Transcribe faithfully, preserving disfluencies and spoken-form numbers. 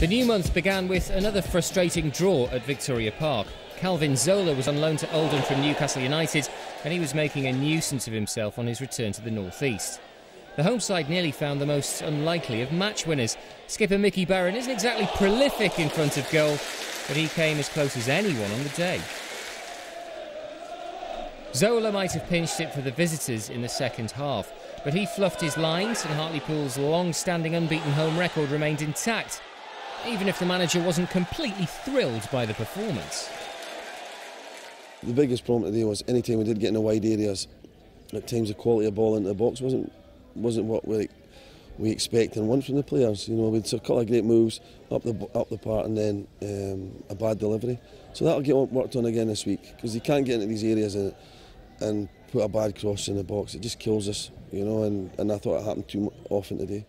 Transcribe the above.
The new month began with another frustrating draw at Victoria Park. Calvin Zola was on loan to Oldham from Newcastle United, and he was making a nuisance of himself on his return to the North East. The home side nearly found the most unlikely of match winners. Skipper Mickey Barron isn't exactly prolific in front of goal, but he came as close as anyone on the day. Zola might have pinched it for the visitors in the second half, but he fluffed his lines and Hartlepool's long-standing unbeaten home record remained intact, even if the manager wasn't completely thrilled by the performance. The biggest problem today was any time we did get in the wide areas, at times the quality of ball into the box wasn't wasn't what we we expect and want from the players. You know, we'd a couple of great moves up the up the part and then um, a bad delivery. So that'll get worked on again this week, because you can't get into these areas and and put a bad cross in the box. It just kills us, you know. And and I thought it happened too often today.